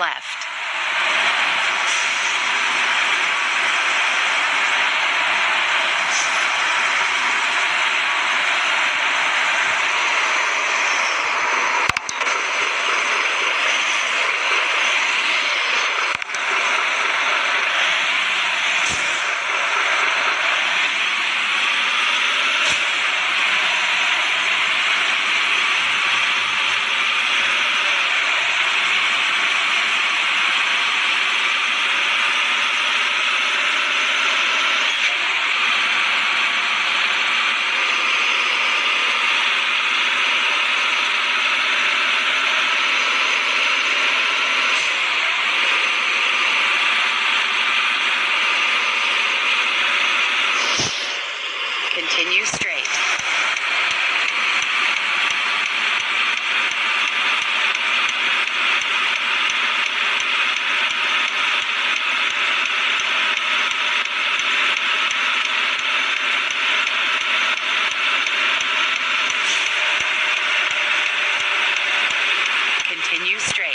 left. Continue straight. Continue straight.